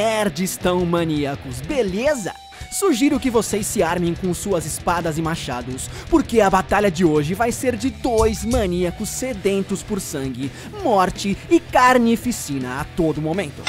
nerds tão maníacos, beleza? Sugiro que vocês se armem com suas espadas e machados, porque a batalha de hoje vai ser de dois maníacos sedentos por sangue, morte e carnificina a todo momento.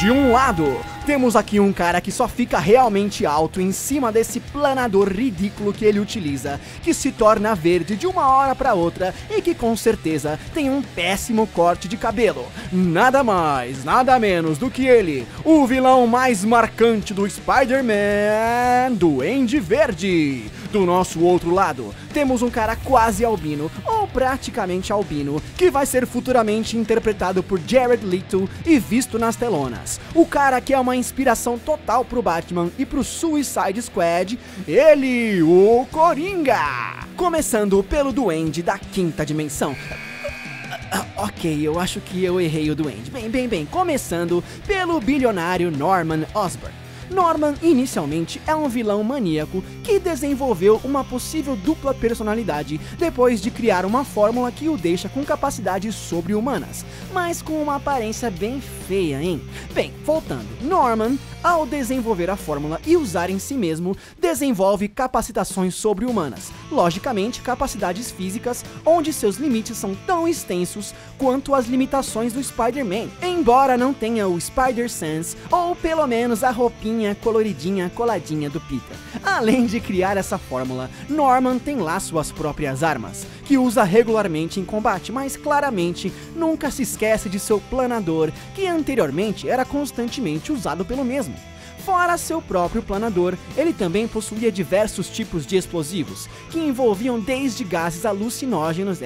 De um lado, temos aqui um cara que só fica realmente alto em cima desse planador ridículo que ele utiliza, que se torna verde de uma hora para outra e que com certeza tem um péssimo corte de cabelo. Nada mais, nada menos do que ele, o vilão mais marcante do Spider-Man, Duende Verde. Do nosso outro lado, temos um cara quase albino, ou praticamente albino, que vai ser futuramente interpretado por Jared Leto e visto nas telonas. O cara que é uma inspiração total pro Batman e pro Suicide Squad, ele, o Coringa! Começando pelo Duende da quinta dimensão. Ok, eu acho que eu errei o Duende. Bem, começando pelo bilionário Norman Osborn. Norman, inicialmente, é um vilão maníaco que desenvolveu uma possível dupla personalidade depois de criar uma fórmula que o deixa com capacidades sobre-humanas, mas com uma aparência bem feia, hein? Bem, voltando, Norman, ao desenvolver a fórmula e usar em si mesmo, desenvolve capacitações sobre-humanas, logicamente capacidades físicas, onde seus limites são tão extensos quanto as limitações do Spider-Man, embora não tenha o Spider-Sense, ou pelo menos a roupinha coloridinha coladinha do Peter. Além de criar essa fórmula, Norman tem lá suas próprias armas, que usa regularmente em combate, mas claramente nunca se esquece de seu planador, que anteriormente era constantemente usado pelo mesmo. Fora seu próprio planador, ele também possuía diversos tipos de explosivos, que envolviam desde gases alucinógenos,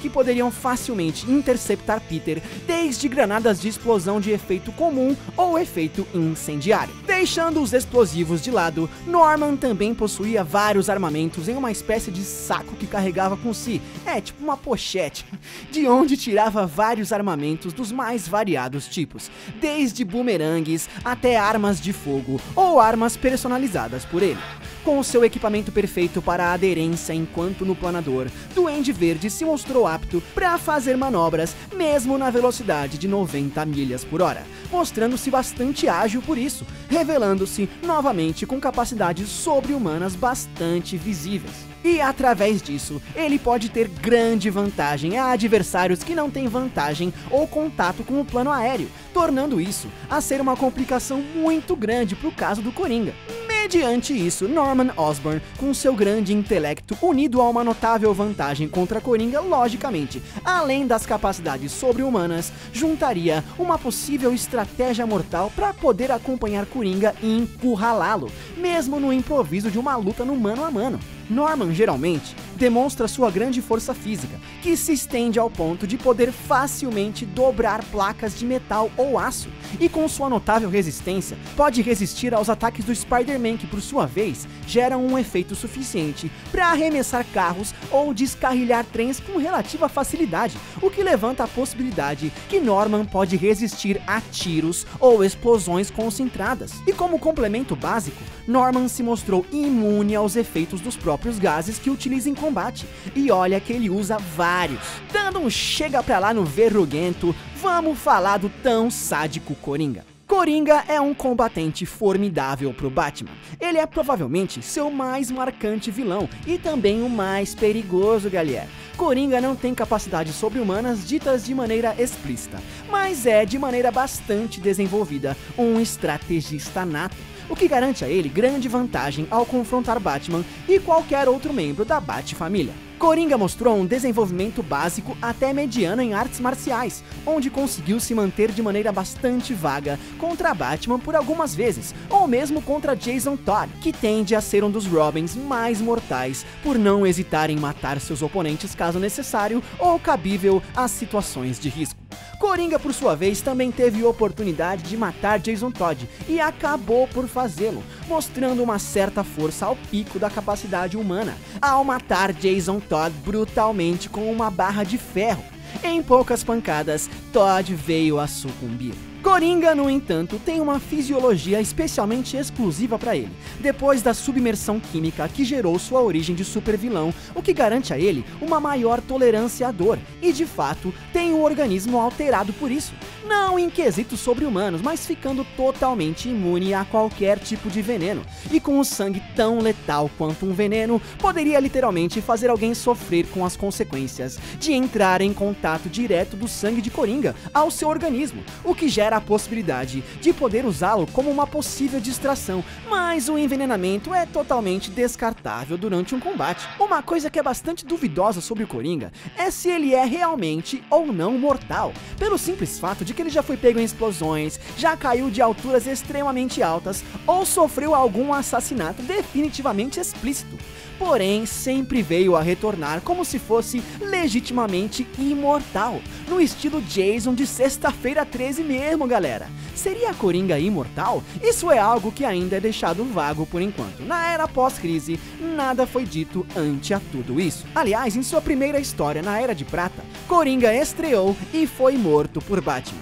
que poderiam facilmente interceptar Peter, desde granadas de explosão de efeito comum ou efeito incendiário. Deixando os explosivos de lado, Norman também possuía vários armamentos em uma espécie de saco que carregava com si, tipo uma pochete, de onde tirava vários armamentos dos mais variados tipos, desde bumerangues até armas de fogo, ou armas personalizadas por ele. Com o seu equipamento perfeito para a aderência enquanto no planador, Duende Verde se mostrou apto para fazer manobras mesmo na velocidade de 90 milhas por hora, mostrando-se bastante ágil por isso, revelando-se novamente com capacidades sobre-humanas bastante visíveis. E através disso, ele pode ter grande vantagem a adversários que não têm vantagem ou contato com o plano aéreo, tornando isso a ser uma complicação muito grande para o caso do Coringa. Mediante isso, Norman Osborn, com seu grande intelecto unido a uma notável vantagem contra Coringa, logicamente, além das capacidades sobre-humanas, juntaria uma possível estratégia mortal para poder acompanhar Coringa e encurralá-lo, mesmo no improviso de uma luta no mano a mano. Norman, geralmente, demonstra sua grande força física, que se estende ao ponto de poder facilmente dobrar placas de metal ou aço, e com sua notável resistência, pode resistir aos ataques do Spider-Man que, por sua vez, geram um efeito suficiente para arremessar carros ou descarrilhar trens com relativa facilidade, o que levanta a possibilidade que Norman pode resistir a tiros ou explosões concentradas. E como complemento básico, Norman se mostrou imune aos efeitos dos próprios gases que utiliza em combate, e olha que ele usa vários. Dando um chega pra lá no verruguento, vamos falar do tão sádico Coringa. Coringa é um combatente formidável pro Batman. Ele é provavelmente seu mais marcante vilão e também o mais perigoso, galera. Coringa não tem capacidades sobre-humanas ditas de maneira explícita, mas é de maneira bastante desenvolvida um estrategista nato, o que garante a ele grande vantagem ao confrontar Batman e qualquer outro membro da Bat-Família. Coringa mostrou um desenvolvimento básico até mediano em artes marciais, onde conseguiu se manter de maneira bastante vaga contra Batman por algumas vezes, ou mesmo contra Jason Todd, que tende a ser um dos Robins mais mortais por não hesitar em matar seus oponentes caso necessário ou cabível às situações de risco. Coringa, por sua vez, também teve oportunidade de matar Jason Todd e acabou por fazê-lo, mostrando uma certa força ao pico da capacidade humana, ao matar Jason Todd brutalmente com uma barra de ferro. Em poucas pancadas, Todd veio a sucumbir. Coringa, no entanto, tem uma fisiologia especialmente exclusiva para ele, depois da submersão química que gerou sua origem de supervilão, o que garante a ele uma maior tolerância à dor, e de fato, tem um organismo alterado por isso. não em quesitos sobre humanos, mas ficando totalmente imune a qualquer tipo de veneno, e com um sangue tão letal quanto um veneno, poderia literalmente fazer alguém sofrer com as consequências de entrar em contato direto do sangue de Coringa ao seu organismo, o que gera a possibilidade de poder usá-lo como uma possível distração, mas o envenenamento é totalmente descartável durante um combate. Uma coisa que é bastante duvidosa sobre o Coringa é se ele é realmente ou não mortal, pelo simples fato de que ele já foi pego em explosões, já caiu de alturas extremamente altas ou sofreu algum assassinato definitivamente explícito, porém sempre veio a retornar como se fosse legitimamente imortal, no estilo Jason de Sexta-feira 13 mesmo, galera. Seria a Coringa imortal? Isso é algo que ainda é deixado vago por enquanto. Na era pós-crise, nada foi dito ante a tudo isso. Aliás, em sua primeira história, na Era de Prata, Coringa estreou e foi morto por Batman.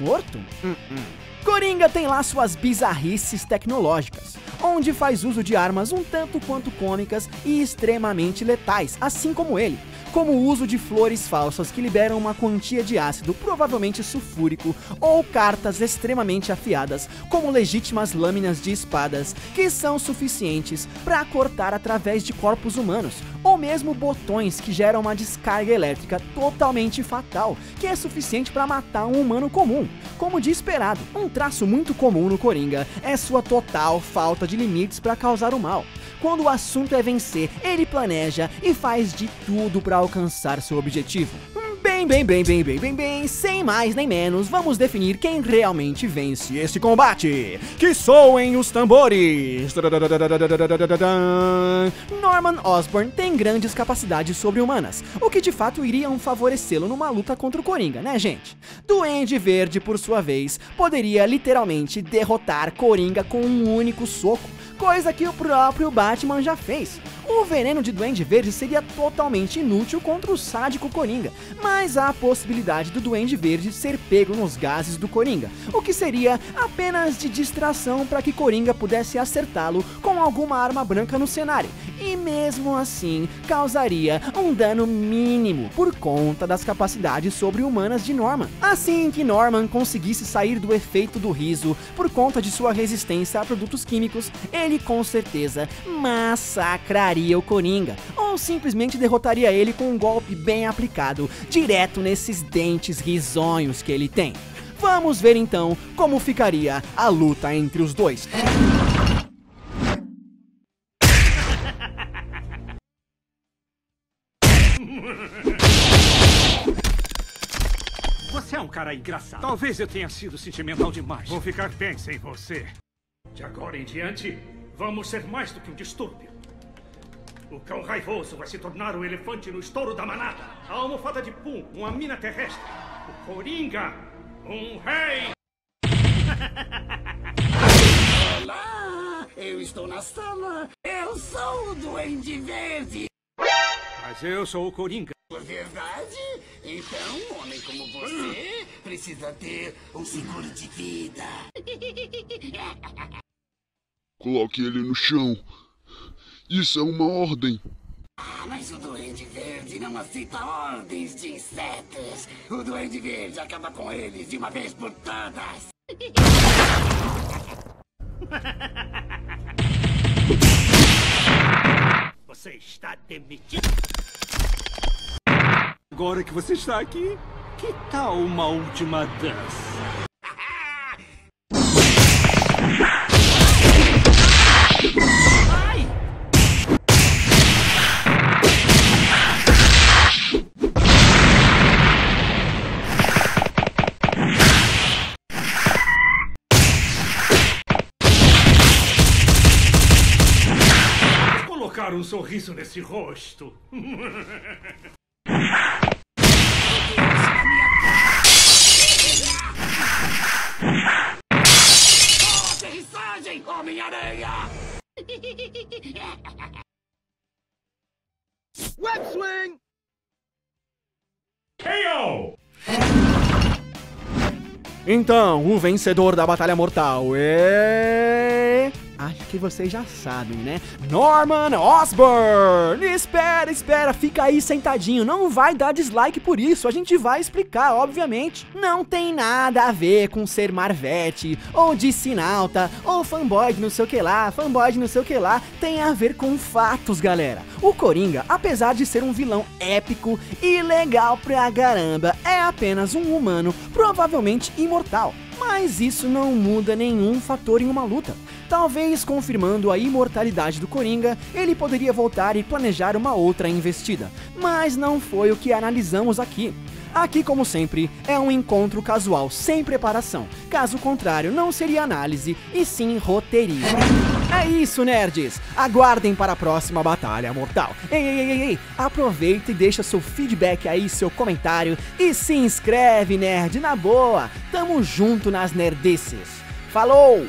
Morto? Coringa tem lá suas bizarrices tecnológicas, onde faz uso de armas um tanto quanto cômicas e extremamente letais, assim como ele, como o uso de flores falsas que liberam uma quantia de ácido, provavelmente sulfúrico, ou cartas extremamente afiadas, como legítimas lâminas de espadas, que são suficientes para cortar através de corpos humanos, ou mesmo botões que geram uma descarga elétrica totalmente fatal, que é suficiente para matar um humano comum, como de esperado. Um traço muito comum no Coringa é sua total falta de limites para causar o mal. Quando o assunto é vencer, ele planeja e faz de tudo para alcançar seu objetivo. Bem, sem mais nem menos, vamos definir quem realmente vence esse combate. Que soem os tambores! Norman Osborn tem grandes capacidades sobre-humanas, o que de fato iriam favorecê-lo numa luta contra o Coringa, né, gente? Duende Verde, por sua vez, poderia literalmente derrotar Coringa com um único soco, coisa que o próprio Batman já fez. O veneno de Duende Verde seria totalmente inútil contra o sádico Coringa, mas há a possibilidade do Duende Verde ser pego nos gases do Coringa, o que seria apenas de distração para que Coringa pudesse acertá-lo com alguma arma branca no cenário, e mesmo assim causaria um dano mínimo por conta das capacidades sobre-humanas de Norman. Assim que Norman conseguisse sair do efeito do riso por conta de sua resistência a produtos químicos, ele com certeza massacraria o Coringa, ou simplesmente derrotaria ele com um golpe bem aplicado, direto nesses dentes risonhos que ele tem. Vamos ver então como ficaria a luta entre os dois. Você é um cara engraçado. Talvez eu tenha sido sentimental demais. Vou ficar bem sem você. De agora em diante, vamos ser mais do que um distúrbio. O cão raivoso vai se tornar um elefante no estouro da manada. A almofada de Pum, uma mina terrestre. O Coringa, um rei. Olá, eu estou na sala. Eu sou o Duende Verde. Mas eu sou o Coringa. Verdade? Então, um homem como você precisa ter um seguro de vida. Coloque ele no chão. Isso é uma ordem. Ah, mas o Duende Verde não aceita ordens de insetos. O Duende Verde acaba com eles de uma vez por todas. Você está demitido. Agora que você está aqui, que tal uma última dança? Um sorriso nesse rosto. Oh, aterrissagem, Homem-Aranha! Web swing! KO! Então, o vencedor da Batalha Mortal é... Acho que vocês já sabem, né? Norman Osborn! Espera, espera, fica aí sentadinho. Não vai dar dislike por isso. A gente vai explicar, obviamente. Não tem nada a ver com ser Marvete, ou Dissinauta, ou fanboy de não sei o que lá, fanboy de não sei o que lá. Tem a ver com fatos, galera. O Coringa, apesar de ser um vilão épico e legal pra caramba, é apenas um humano, provavelmente imortal. Mas isso não muda nenhum fator em uma luta. Talvez confirmando a imortalidade do Coringa, ele poderia voltar e planejar uma outra investida. Mas não foi o que analisamos aqui. Aqui, como sempre, é um encontro casual, sem preparação. Caso contrário, não seria análise, e sim roteirismo. É isso, nerds! Aguardem para a próxima batalha mortal. Ei! Aproveita e deixa seu feedback aí, seu comentário. E se inscreve, nerd, na boa. Tamo junto nas nerdices. Falou!